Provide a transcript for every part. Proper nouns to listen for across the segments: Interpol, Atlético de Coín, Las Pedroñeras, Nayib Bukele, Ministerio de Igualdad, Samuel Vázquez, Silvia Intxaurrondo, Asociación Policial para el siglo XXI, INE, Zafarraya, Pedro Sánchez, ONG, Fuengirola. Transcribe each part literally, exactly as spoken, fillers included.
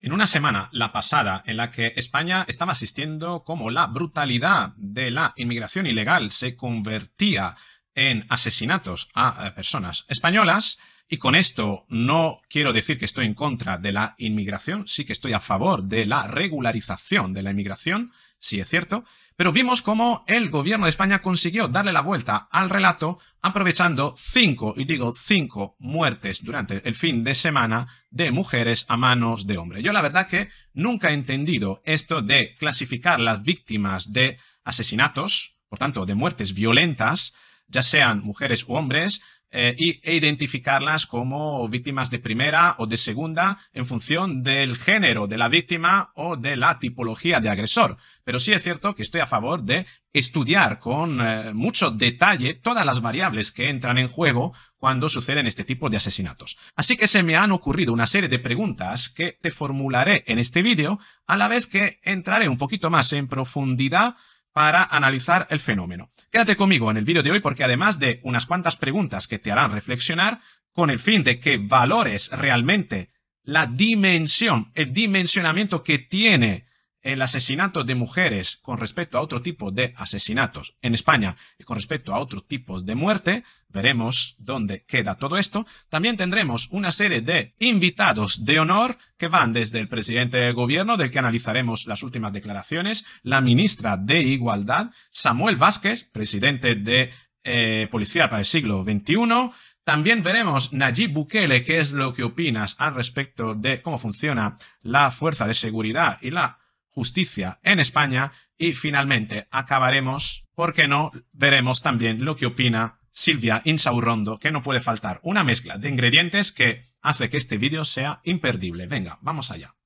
En una semana, la pasada, en la que España estaba asistiendo como la brutalidad de la inmigración ilegal se convertía en asesinatos a personas españolas, y con esto no quiero decir que estoy en contra de la inmigración, sí que estoy a favor de la regularización de la inmigración, sí es cierto, pero vimos cómo el gobierno de España consiguió darle la vuelta al relato aprovechando cinco, y digo cinco, muertes durante el fin de semana de mujeres a manos de hombres. Yo la verdad que nunca he entendido esto de clasificar las víctimas de asesinatos, por tanto de muertes violentas, ya sean mujeres u hombres, Eh, y, e identificarlas como víctimas de primera o de segunda en función del género de la víctima o de la tipología de agresor. Pero sí es cierto que estoy a favor de estudiar con eh, mucho detalle todas las variables que entran en juego cuando suceden este tipo de asesinatos. Así que se me han ocurrido una serie de preguntas que te formularé en este vídeo, a la vez que entraré un poquito más en profundidad para analizar el fenómeno. Quédate conmigo en el vídeo de hoy porque además de unas cuantas preguntas que te harán reflexionar, con el fin de que valores realmente la dimensión, el dimensionamiento que tiene el asesinato de mujeres con respecto a otro tipo de asesinatos en España y con respecto a otro tipo de muerte, veremos dónde queda todo esto. También tendremos una serie de invitados de honor que van desde el presidente del gobierno, del que analizaremos las últimas declaraciones, la ministra de Igualdad, Samuel Vázquez, presidente de eh, Policía para el siglo veintiuno, También veremos Nayib Bukele, qué es lo que opinas al respecto de cómo funciona la fuerza de seguridad y la justicia en España, y finalmente acabaremos, ¿por qué no?, veremos también lo que opina Silvia Intxaurrondo, que no puede faltar, una mezcla de ingredientes que hace que este vídeo sea imperdible. Venga, vamos allá.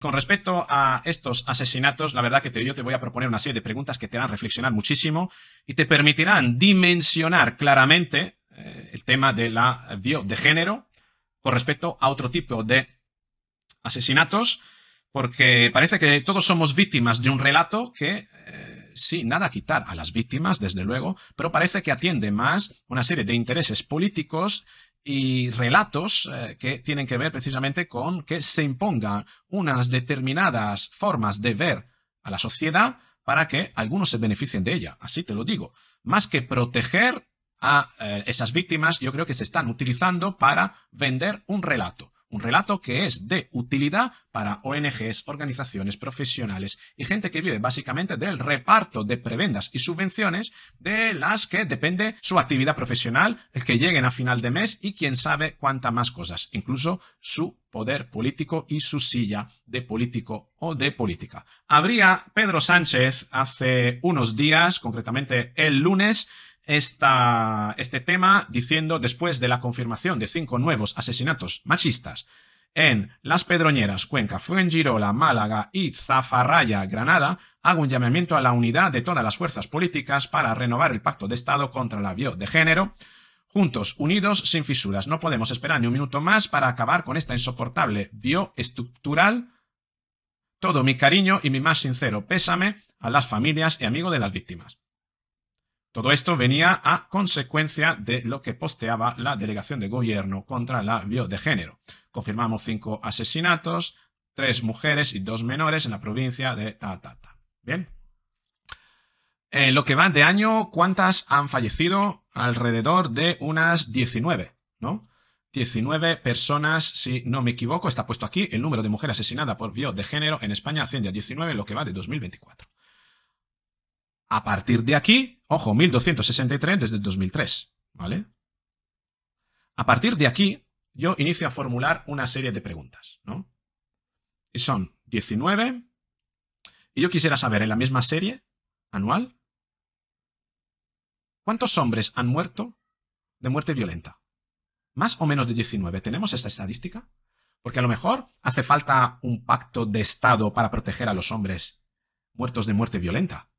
Con respecto a estos asesinatos, la verdad que te, yo te voy a proponer una serie de preguntas que te harán reflexionar muchísimo y te permitirán dimensionar claramente el tema de la de género con respecto a otro tipo de asesinatos, porque parece que todos somos víctimas de un relato que, eh, sí, nada a quitar a las víctimas, desde luego, pero parece que atiende más una serie de intereses políticos y relatos eh, que tienen que ver precisamente con que se impongan unas determinadas formas de ver a la sociedad para que algunos se beneficien de ella, así te lo digo. Más que proteger a esas víctimas, yo creo que se están utilizando para vender un relato. Un relato que es de utilidad para O N Ges, organizaciones profesionales y gente que vive básicamente del reparto de prebendas y subvenciones de las que depende su actividad profesional, el que lleguen a final de mes y quién sabe cuántas más cosas, incluso su poder político y su silla de político o de política. Habría Pedro Sánchez hace unos días, concretamente el lunes, Esta, este tema diciendo, después de la confirmación de cinco nuevos asesinatos machistas en Las Pedroñeras, Cuenca, Fuengirola, Málaga y Zafarraya, Granada, hago un llamamiento a la unidad de todas las fuerzas políticas para renovar el pacto de Estado contra la violencia de género. Juntos, unidos, sin fisuras. No podemos esperar ni un minuto más para acabar con esta insoportable violencia estructural. Todo mi cariño y mi más sincero pésame a las familias y amigos de las víctimas. Todo esto venía a consecuencia de lo que posteaba la delegación de gobierno contra la violencia de género. Confirmamos cinco asesinatos, tres mujeres y dos menores en la provincia de Tatata. Bien. En lo que va de año, ¿cuántas han fallecido? Alrededor de unas diecinueve, ¿no? diecinueve personas, si no me equivoco, está puesto aquí. El número de mujeres asesinadas por violencia de género en España asciende a diecinueve en lo que va de dos mil veinticuatro. A partir de aquí, ojo, mil doscientos sesenta y tres desde dos mil tres, ¿vale? A partir de aquí, yo inicio a formular una serie de preguntas, ¿no? Y son diecinueve, y yo quisiera saber, en la misma serie anual, ¿cuántos hombres han muerto de muerte violenta? Más o menos de diecinueve, ¿tenemos esta estadística? Porque a lo mejor hace falta un pacto de Estado para proteger a los hombres muertos de muerte violenta.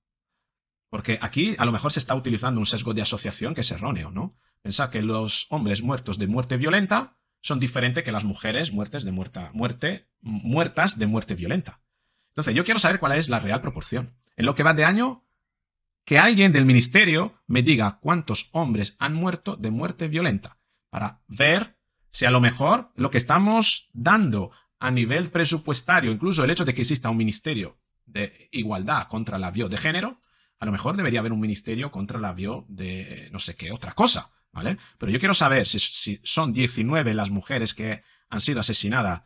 Porque aquí a lo mejor se está utilizando un sesgo de asociación que es erróneo, ¿no? Pensar que los hombres muertos de muerte violenta son diferentes que las mujeres muertes de muerta, muerte, muertas de muerte violenta. Entonces yo quiero saber cuál es la real proporción. En lo que va de año, que alguien del ministerio me diga cuántos hombres han muerto de muerte violenta para ver si a lo mejor lo que estamos dando a nivel presupuestario, incluso el hecho de que exista un ministerio de igualdad contra la violencia de género, a lo mejor debería haber un ministerio contra la violencia de no sé qué otra cosa, ¿vale? Pero yo quiero saber si, si son diecinueve las mujeres que han sido asesinadas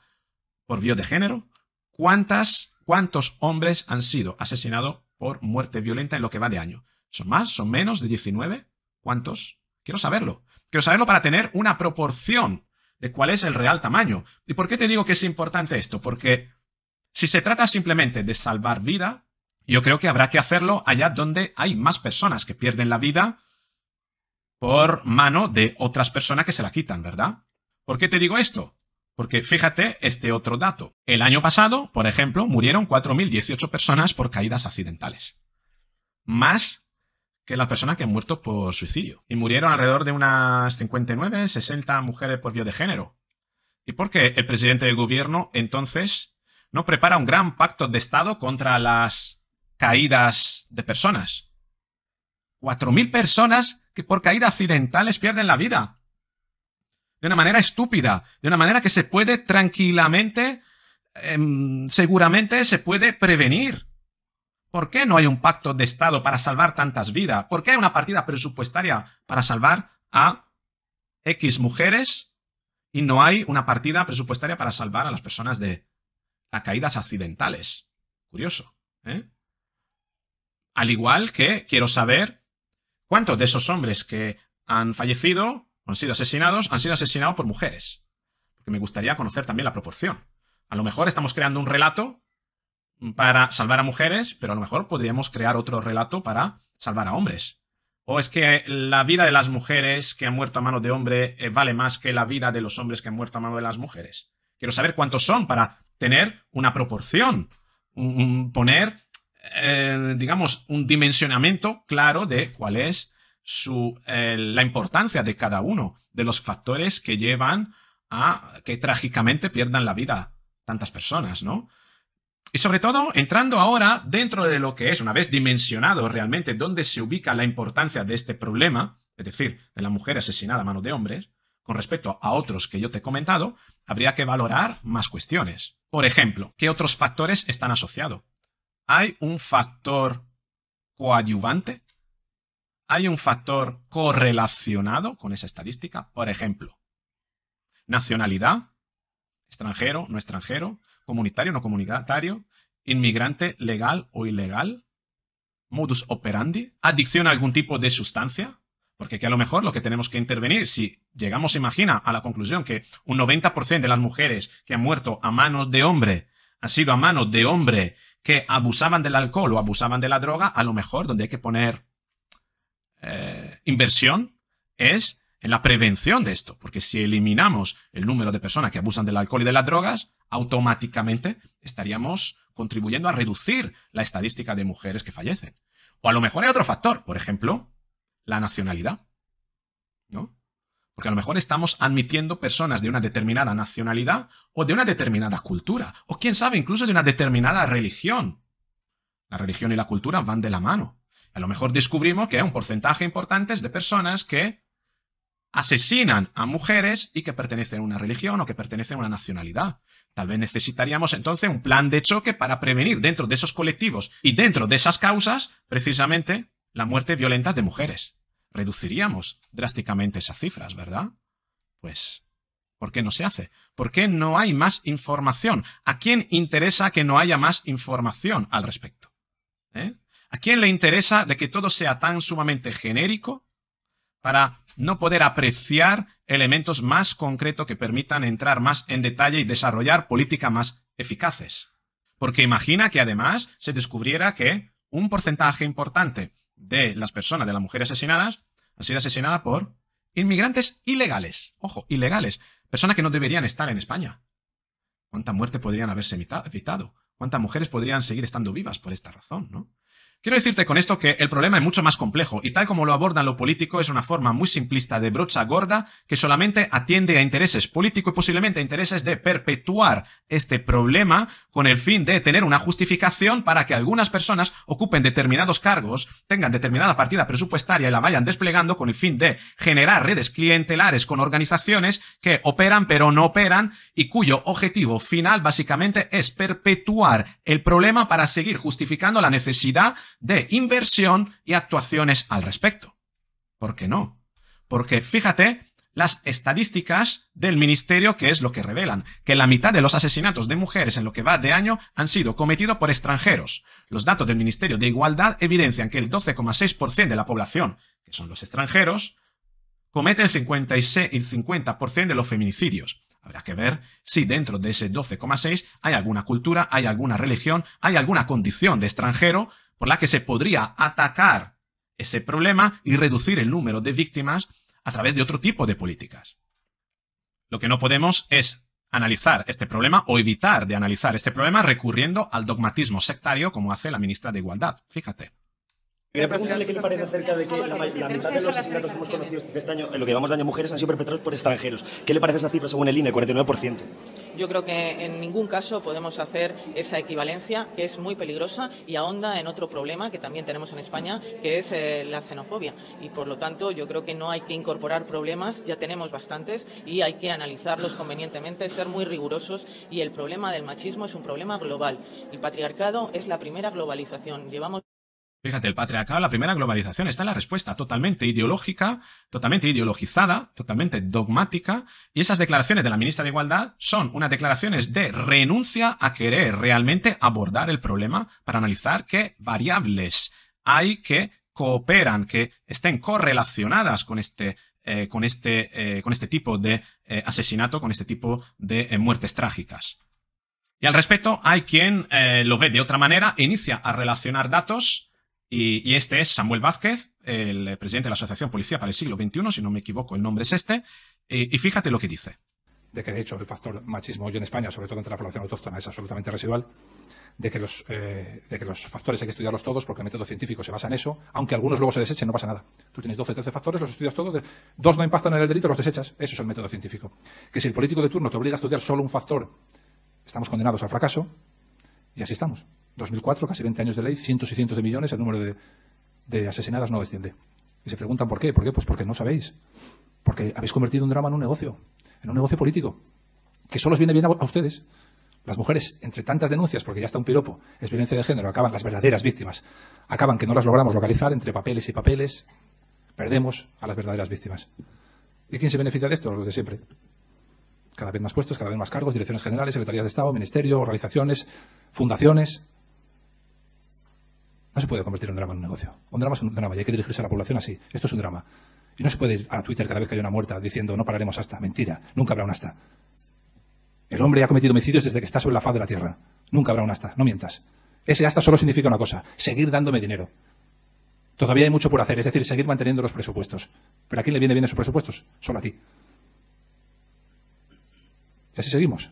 por violencia de género, cuántas, cuántos hombres han sido asesinados por muerte violenta en lo que va de año. ¿Son más? ¿Son menos de diecinueve? ¿Cuántos? Quiero saberlo. Quiero saberlo para tener una proporción de cuál es el real tamaño. ¿Y por qué te digo que es importante esto? Porque si se trata simplemente de salvar vida, yo creo que habrá que hacerlo allá donde hay más personas que pierden la vida por mano de otras personas que se la quitan, ¿verdad? ¿Por qué te digo esto? Porque fíjate este otro dato. El año pasado, por ejemplo, murieron cuatro mil dieciocho personas por caídas accidentales. Más que las personas que han muerto por suicidio. Y murieron alrededor de unas cincuenta y nueve, sesenta mujeres por vía de género. ¿Y por qué el presidente del gobierno entonces no prepara un gran pacto de Estado contra las caídas de personas? cuatro mil personas que por caídas accidentales pierden la vida. De una manera estúpida, de una manera que se puede tranquilamente, eh, seguramente se puede prevenir. ¿Por qué no hay un pacto de Estado para salvar tantas vidas? ¿Por qué hay una partida presupuestaria para salvar a X mujeres y no hay una partida presupuestaria para salvar a las personas de las caídas accidentales? Curioso, ¿eh? Al igual que quiero saber cuántos de esos hombres que han fallecido, han sido asesinados, han sido asesinados por mujeres. Porque me gustaría conocer también la proporción. A lo mejor estamos creando un relato para salvar a mujeres, pero a lo mejor podríamos crear otro relato para salvar a hombres. ¿O es que la vida de las mujeres que han muerto a mano de hombre eh, vale más que la vida de los hombres que han muerto a mano de las mujeres? Quiero saber cuántos son para tener una proporción, un, un poner, eh, digamos, un dimensionamiento claro de cuál es Su, eh, la importancia de cada uno de los factores que llevan a que trágicamente pierdan la vida tantas personas, ¿no? Y sobre todo, entrando ahora dentro de lo que es, una vez dimensionado realmente dónde se ubica la importancia de este problema, es decir, de la mujer asesinada a mano de hombres, con respecto a otros que yo te he comentado, habría que valorar más cuestiones. Por ejemplo, ¿qué otros factores están asociados? ¿Hay un factor coadyuvante? ¿Hay un factor correlacionado con esa estadística? Por ejemplo, nacionalidad, extranjero, no extranjero, comunitario, no comunitario, inmigrante legal o ilegal, modus operandi, adicción a algún tipo de sustancia, porque que a lo mejor lo que tenemos que intervenir, si llegamos, imagina, a la conclusión que un noventa por ciento de las mujeres que han muerto a manos de hombre han sido a manos de hombre que abusaban del alcohol o abusaban de la droga, a lo mejor donde hay que poner Eh, inversión es en la prevención de esto, porque si eliminamos el número de personas que abusan del alcohol y de las drogas, automáticamente estaríamos contribuyendo a reducir la estadística de mujeres que fallecen. O a lo mejor hay otro factor, por ejemplo, la nacionalidad, ¿no? Porque a lo mejor estamos admitiendo personas de una determinada nacionalidad o de una determinada cultura, o quién sabe, incluso de una determinada religión. La religión y la cultura van de la mano. A lo mejor descubrimos que hay un porcentaje importante de personas que asesinan a mujeres y que pertenecen a una religión o que pertenecen a una nacionalidad. Tal vez necesitaríamos entonces un plan de choque para prevenir dentro de esos colectivos y dentro de esas causas, precisamente, la muerte violenta de mujeres. Reduciríamos drásticamente esas cifras, ¿verdad? Pues, ¿por qué no se hace? ¿Por qué no hay más información? ¿A quién interesa que no haya más información al respecto? ¿Eh? ¿A quién le interesa de que todo sea tan sumamente genérico para no poder apreciar elementos más concretos que permitan entrar más en detalle y desarrollar políticas más eficaces? Porque imagina que además se descubriera que un porcentaje importante de las personas, de las mujeres asesinadas, han sido asesinadas por inmigrantes ilegales. Ojo, ilegales. Personas que no deberían estar en España. ¿Cuánta muerte podrían haberse evitado? ¿Cuántas mujeres podrían seguir estando vivas por esta razón, no? Quiero decirte con esto que el problema es mucho más complejo y tal como lo abordan lo político es una forma muy simplista de brocha gorda que solamente atiende a intereses políticos y posiblemente a intereses de perpetuar este problema con el fin de tener una justificación para que algunas personas ocupen determinados cargos, tengan determinada partida presupuestaria y la vayan desplegando con el fin de generar redes clientelares con organizaciones que operan pero no operan y cuyo objetivo final básicamente es perpetuar el problema para seguir justificando la necesidad de inversión y actuaciones al respecto. ¿Por qué no? Porque fíjate las estadísticas del ministerio, que es lo que revelan, que la mitad de los asesinatos de mujeres en lo que va de año han sido cometidos por extranjeros. Los datos del Ministerio de Igualdad evidencian que el doce coma seis por ciento de la población, que son los extranjeros, comete el cincuenta y seis, el cincuenta por ciento de los feminicidios. Habrá que ver si dentro de ese doce coma seis hay alguna cultura, hay alguna religión, hay alguna condición de extranjero por la que se podría atacar ese problema y reducir el número de víctimas a través de otro tipo de políticas. Lo que no podemos es analizar este problema o evitar de analizar este problema recurriendo al dogmatismo sectario como hace la ministra de Igualdad. Fíjate. Quería preguntarle qué le parece acerca de que la, la mitad de los asesinatos que hemos conocido este año, en lo que llevamos de año mujeres, han sido perpetrados por extranjeros. ¿Qué le parece esa cifra según el I N E, cuarenta y nueve por ciento? Yo creo que en ningún caso podemos hacer esa equivalencia, que es muy peligrosa y ahonda en otro problema que también tenemos en España, que es eh, la xenofobia. Y, por lo tanto, yo creo que no hay que incorporar problemas, ya tenemos bastantes, y hay que analizarlos convenientemente, ser muy rigurosos. Y el problema del machismo es un problema global. El patriarcado es la primera globalización. Llevamos... Fíjate, el patriarcado, la primera globalización, está en la respuesta totalmente ideológica, totalmente ideologizada, totalmente dogmática, y esas declaraciones de la ministra de Igualdad son unas declaraciones de renuncia a querer realmente abordar el problema para analizar qué variables hay que cooperan, que estén correlacionadas con este, eh, con este, eh, con este tipo de eh, asesinato, con este tipo de eh, muertes trágicas. Y al respecto, hay quien eh, lo ve de otra manera e inicia a relacionar datos. Y, y este es Samuel Vázquez, el presidente de la Asociación Policial para el siglo veintiuno, si no me equivoco el nombre es este, y, y fíjate lo que dice. De que de hecho el factor machismo hoy en España, sobre todo entre la población autóctona, es absolutamente residual, de que los, eh, de que los factores hay que estudiarlos todos porque el método científico se basa en eso, aunque algunos luego se desechen, no pasa nada. Tú tienes doce, trece factores, los estudias todos, dos no impactan en el delito, los desechas, eso es el método científico. Que si el político de turno te obliga a estudiar solo un factor, estamos condenados al fracaso y así estamos. dos mil cuatro, casi veinte años de ley, cientos y cientos de millones, el número de, de asesinadas no desciende. Y se preguntan ¿por qué? ¿Por qué? Pues porque no sabéis. Porque habéis convertido un drama en un negocio, en un negocio político, que solo os viene bien a, a ustedes. Las mujeres, entre tantas denuncias, porque ya está un piropo, es violencia de género, acaban las verdaderas víctimas, acaban que no las logramos localizar entre papeles y papeles, perdemos a las verdaderas víctimas. ¿Y quién se beneficia de esto? Los de siempre. Cada vez más puestos, cada vez más cargos, direcciones generales, secretarías de Estado, ministerio, organizaciones, fundaciones... No se puede convertir un drama en un negocio. Un drama es un drama y hay que dirigirse a la población así. Esto es un drama. Y no se puede ir a Twitter cada vez que hay una muerta diciendo no pararemos hasta. Mentira. Nunca habrá un hasta. El hombre ha cometido homicidios desde que está sobre la faz de la tierra. Nunca habrá un hasta. No mientas. Ese hasta solo significa una cosa. Seguir dándome dinero. Todavía hay mucho por hacer. Es decir, seguir manteniendo los presupuestos. ¿Pero a quién le viene bien esos presupuestos? Solo a ti. Y así seguimos.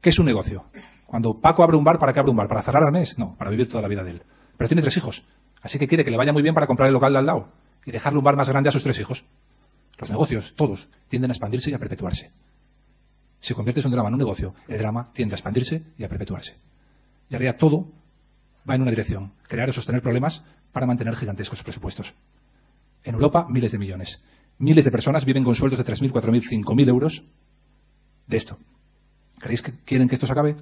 ¿Qué es un negocio? Cuando Paco abre un bar, ¿para qué abre un bar? ¿Para cerrar al mes? No, para vivir toda la vida de él. Pero tiene tres hijos, así que quiere que le vaya muy bien para comprar el local de al lado y dejarle un bar más grande a sus tres hijos. Los negocios, todos, tienden a expandirse y a perpetuarse. Si conviertes un drama en un negocio, el drama tiende a expandirse y a perpetuarse. Y ahora todo va en una dirección, crear y sostener problemas para mantener gigantescos presupuestos. En Europa, miles de millones. Miles de personas viven con sueldos de tres mil, cuatro mil, cinco mil euros de esto. ¿Creéis que quieren que esto se acabe?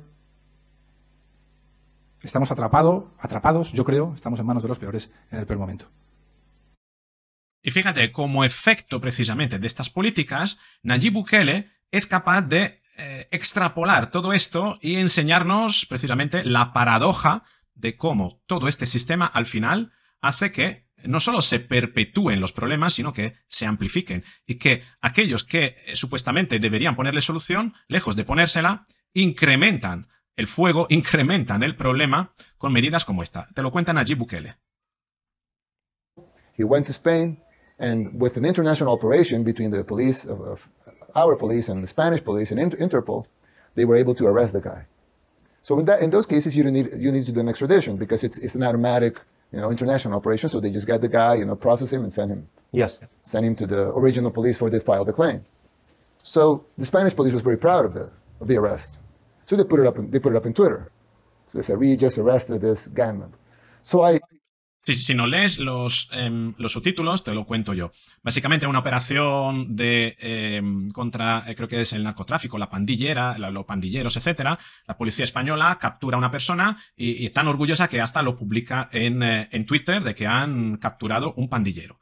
Estamos atrapados, atrapados, yo creo, estamos en manos de los peores en el peor momento. Y fíjate, como efecto precisamente de estas políticas, Nayib Bukele es capaz de eh, extrapolar todo esto y enseñarnos precisamente la paradoja de cómo todo este sistema al final hace que no solo se perpetúen los problemas, sino que se amplifiquen. Y que aquellos que eh, supuestamente deberían ponerle solución, lejos de ponérsela, incrementan el fuego, incrementan el problema con medidas como esta. Te lo cuentan allí Bukele. He went to Spain and with an international operation between the police of, of our police and the Spanish police and Interpol, they were able to arrest the guy. So in, that, in those cases, you need you need to do an extradition because it's it's an automatic, you know, international operation. So they just get the guy, you know, process him and send him. Yes. Send him to the original police where they filed the claim. So the Spanish police was very proud of the of the arrest. So they put it up. In, they put it up in Twitter. So they said, "We just arrested this gang member." So I. Si, si no lees los, eh, los subtítulos, te lo cuento yo. Básicamente una operación de eh, contra, eh, creo que es el narcotráfico, la pandillera, la, los pandilleros, etcétera. La policía española captura a una persona y, y tan orgullosa que hasta lo publica en, eh, en Twitter de que han capturado un pandillero.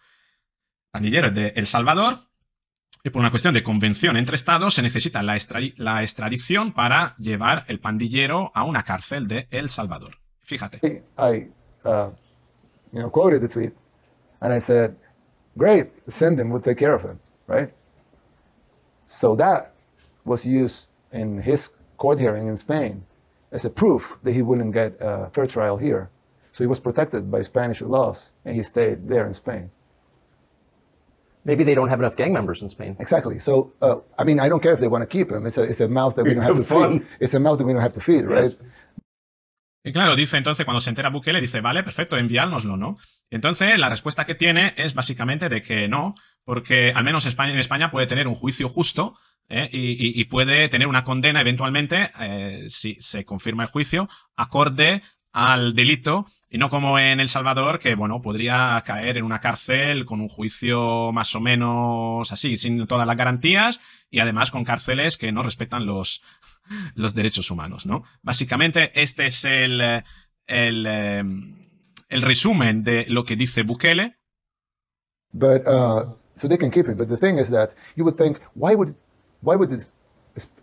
Pandillero es de El Salvador. Y por una cuestión de convención entre estados se necesita la, extradic- la extradición para llevar el pandillero a una cárcel de El Salvador. Fíjate. I, uh... you know, quoted the tweet, and I said, great, send him, we'll take care of him, right? So that was used in his court hearing in Spain as a proof that he wouldn't get a fair trial here. So he was protected by Spanish laws, and he stayed there in Spain. Maybe they don't have enough gang members in Spain. Exactly. So, uh, I mean, I don't care if they want to keep him. It's a, it's a mouth that we don't have to feed. It's a mouth that we don't have to feed, right? Yes. Y claro, dice entonces, cuando se entera Bukele, dice, vale, perfecto, enviárnoslo, ¿no? Entonces, la respuesta que tiene es básicamente de que no, porque al menos España, en España puede tener un juicio justo eh, y, y, y puede tener una condena eventualmente, eh, si se confirma el juicio, acorde al delito, y no como en El Salvador, que, bueno, podría caer en una cárcel con un juicio más o menos así, sin todas las garantías, y además con cárceles que no respetan los... los derechos humanos, ¿no? Básicamente, este es el, el, el resumen de lo que dice Bukele. But uh, so they can keep it. But the thing is that you would think, why would why would this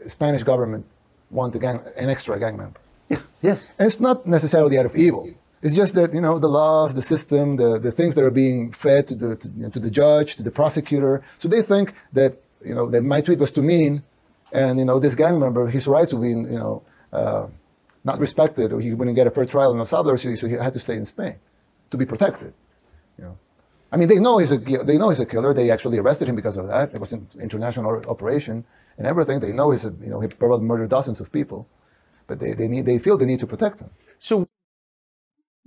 Spanish government want a gang, an extra gang member? Yeah. Yes. And it's not necessarily out of evil. It's just that, you know, the laws, the system, the the things that are being fed to the to, you know, to the judge, to the prosecutor. So they think that, you know, that my tweet was too mean. And, you know, this gang member, his rights would be, you know, uh, not respected, or he wouldn't get a fair trial in El Salvador, so he had to stay in Spain to be protected. You know, I mean, they know he's a they know he's a killer. They actually arrested him because of that. It was an international operation and everything. They know he's a, you know, he probably murdered dozens of people, but they they need they feel the need to protect him. So.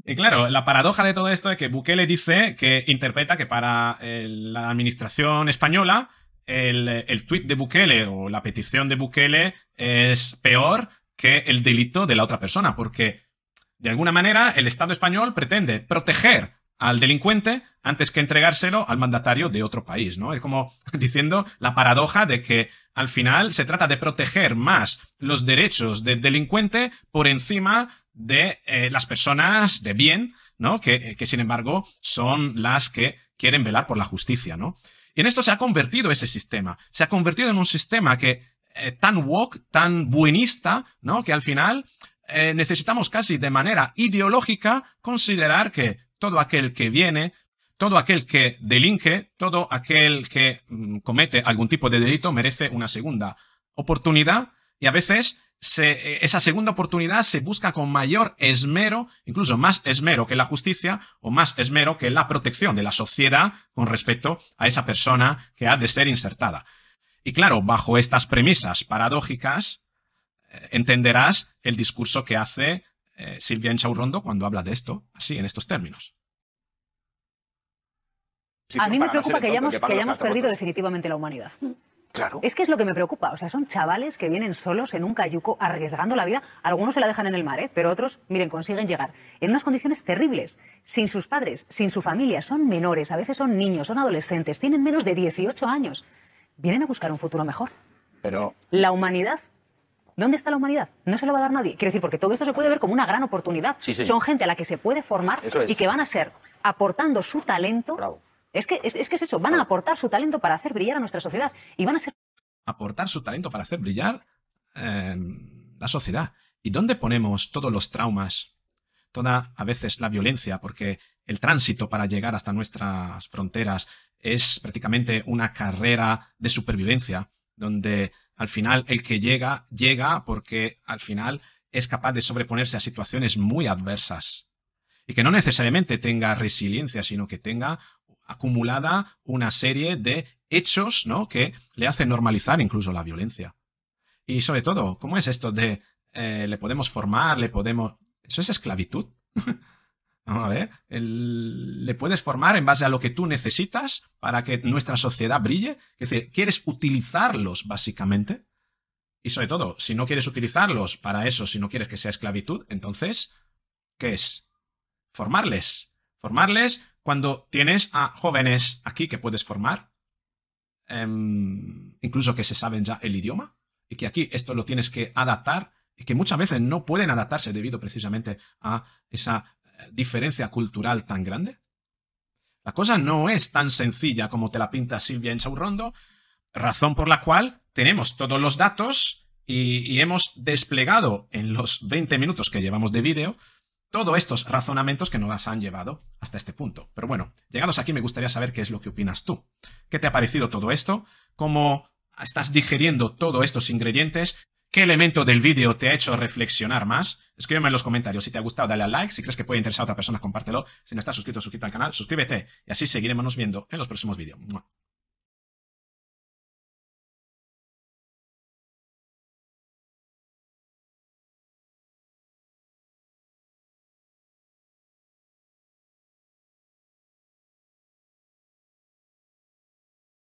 Y claro, la paradoja de todo esto es que Bukele dice que interpreta que para eh, la administración española El, el tuit de Bukele o la petición de Bukele es peor que el delito de la otra persona, porque de alguna manera el Estado español pretende proteger al delincuente antes que entregárselo al mandatario de otro país, ¿no? Es como diciendo la paradoja de que al final se trata de proteger más los derechos del delincuente por encima de eh, las personas de bien, ¿no? Que, que sin embargo son las que quieren velar por la justicia, ¿no? Y en esto se ha convertido ese sistema. Se ha convertido en un sistema que eh, tan woke, tan buenista, ¿no? Que al final eh, necesitamos casi de manera ideológica considerar que todo aquel que viene, todo aquel que delinque, todo aquel que mm, comete algún tipo de delito merece una segunda oportunidad, y a veces se, esa segunda oportunidad se busca con mayor esmero, incluso más esmero que la justicia o más esmero que la protección de la sociedad con respecto a esa persona que ha de ser insertada. Y claro, bajo estas premisas paradójicas, eh, entenderás el discurso que hace eh, Silvia Intxaurrondo cuando habla de esto, así, en estos términos. A mí me preocupa que hayamos, que hayamos perdido definitivamente la humanidad. Claro. Es que es lo que me preocupa, o sea, son chavales que vienen solos en un cayuco arriesgando la vida, algunos se la dejan en el mar, ¿eh? Pero otros, miren, consiguen llegar en unas condiciones terribles, sin sus padres, sin su familia, son menores, a veces son niños, son adolescentes, tienen menos de dieciocho años, vienen a buscar un futuro mejor. Pero... la humanidad, ¿dónde está la humanidad? No se lo va a dar nadie, quiero decir, porque todo esto se puede ver como una gran oportunidad, sí, sí. Son gente a la que se puede formar es. Y que van a ser, aportando su talento... Bravo. Es que, es, es que es eso, van a aportar su talento para hacer brillar a nuestra sociedad y van a ser... Aportar su talento para hacer brillar eh, la sociedad. ¿Y dónde ponemos todos los traumas, toda a veces la violencia? Porque el tránsito para llegar hasta nuestras fronteras es prácticamente una carrera de supervivencia, donde al final el que llega, llega porque al final es capaz de sobreponerse a situaciones muy adversas y que no necesariamente tenga resiliencia, sino que tenga... acumulada una serie de hechos, ¿no? Que le hacen normalizar incluso la violencia. Y sobre todo, ¿cómo es esto de eh, le podemos formar, le podemos... ¿Eso es esclavitud? Vamos a ver, el... le puedes formar en base a lo que tú necesitas para que nuestra sociedad brille. Es decir, ¿quieres utilizarlos básicamente? Y sobre todo, si no quieres utilizarlos para eso, si no quieres que sea esclavitud, entonces, ¿qué es? Formarles. Formarles cuando tienes a jóvenes aquí que puedes formar, eh, incluso que se saben ya el idioma, y que aquí esto lo tienes que adaptar, y que muchas veces no pueden adaptarse debido precisamente a esa diferencia cultural tan grande. La cosa no es tan sencilla como te la pinta Silvia Intxaurrondo, razón por la cual tenemos todos los datos y, y hemos desplegado en los veinte minutos que llevamos de vídeo todos estos razonamientos que nos han llevado hasta este punto. Pero bueno, llegados aquí me gustaría saber qué es lo que opinas tú. ¿Qué te ha parecido todo esto? ¿Cómo estás digiriendo todos estos ingredientes? ¿Qué elemento del vídeo te ha hecho reflexionar más? Escríbeme en los comentarios. Si te ha gustado, dale al like. Si crees que puede interesar a otra persona, compártelo. Si no estás suscrito, suscríbete al canal, suscríbete. Y así seguiremos viendo en los próximos vídeos.